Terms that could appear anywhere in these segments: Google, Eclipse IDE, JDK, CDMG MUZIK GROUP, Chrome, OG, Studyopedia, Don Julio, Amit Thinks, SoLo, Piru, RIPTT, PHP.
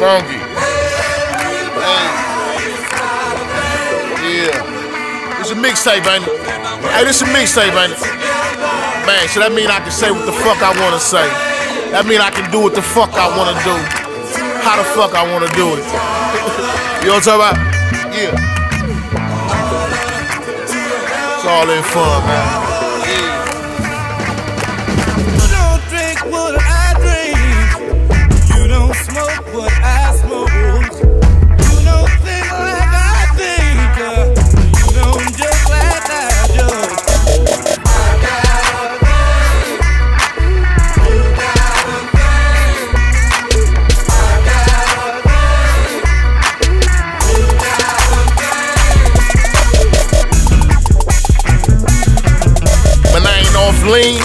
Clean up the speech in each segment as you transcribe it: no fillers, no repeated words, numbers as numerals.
funky. Yeah. This is a mixtape, ain't it? Hey, this is a mixtape, ain't it? Man, so that mean I can say what the fuck I wanna say. That mean I can do what the fuck I wanna do. How the fuck I wanna do it. You know what I'm talking about? Yeah. It's all in fun, man. Lean,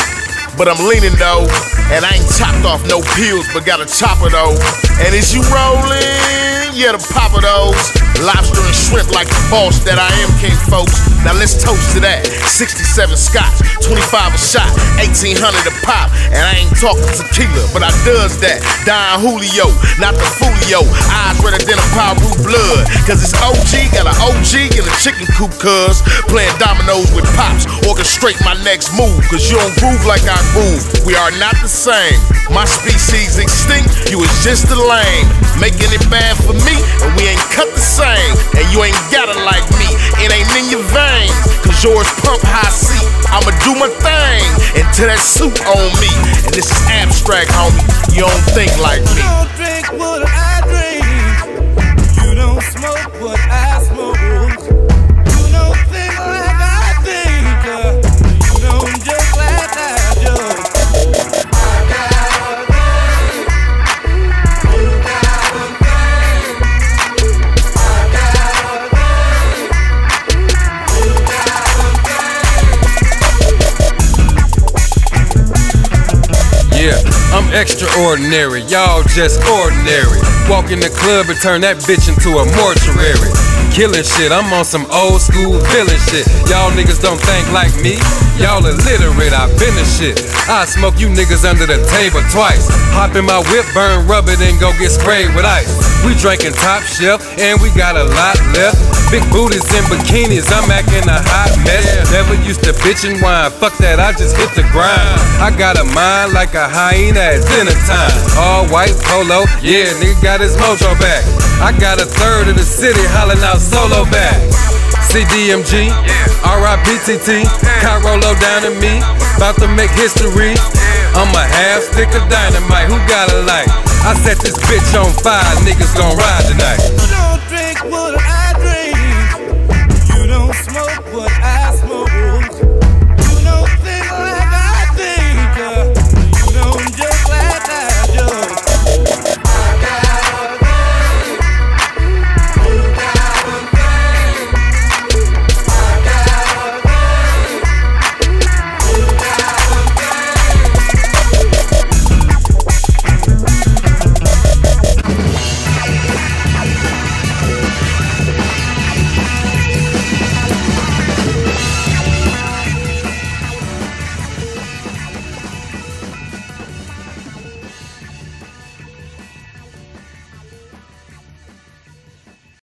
but I'm leaning though, and I ain't chopped off no pills, but got a chopper though. And is you rolling? Yeah, the pop of those. Lobster and shrimp like the boss that I am, king folks. Now let's toast to that. 67 scotch, 25 a shot, 1800 a pop. And I ain't talking tequila, but I does that. Don Julio, not the Fulio. Eyes redder than a Piru blood. Cause it's OG, got an OG in a chicken coop, cuz. Playing dominoes with pops, orchestrate my next move. Cause you don't groove like I groove. We are not the same. My species extinct, you is just a lame. Making it bad for me, and we ain't cut the same. And you ain't gotta like me, it ain't in your veins. Cause yours pump high C, I'ma do my thing until that suit on me. And this is abstract, homie, you don't think like me. You don't drink what I drink, you don't smoke what I smoke, you don't think like I think, you don't joke like I joke. I got a thing, you got a thing, I got a thing. Yeah, I'm extraordinary, y'all just ordinary. Walk in the club and turn that bitch into a mortuary. Killing shit, I'm on some old school villain shit. Y'all niggas don't think like me, y'all illiterate, I've been the shit. I smoke you niggas under the table twice. Hop in my whip, burn rubber, then go get sprayed with ice. We drinking top shelf, and we got a lot left. Big booties and bikinis, I'm acting a hot mess. Never used to bitch and whine, fuck that, I just hit the grind. I got a mind like a hyena at dinner time. All white polo, yeah, nigga got his mojo back. I got a third of the city hollering out solo back. CDMG, RIPTT, Cairolo down to me, about to make history. I'm a half stick of dynamite, who got a light? I set this bitch on fire, niggas gon' ride tonight. You don't drink what I